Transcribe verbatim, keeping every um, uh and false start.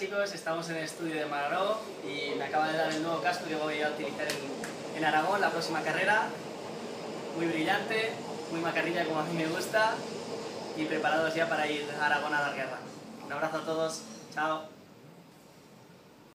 chicos, estamos en el estudio de Magaró y me acaba de dar el nuevo casco que voy a utilizar en, en Aragón, la próxima carrera. Muy brillante, muy macarrilla como a mí me gusta y preparados ya para ir a Aragón a dar guerra. Un abrazo a todos, chao.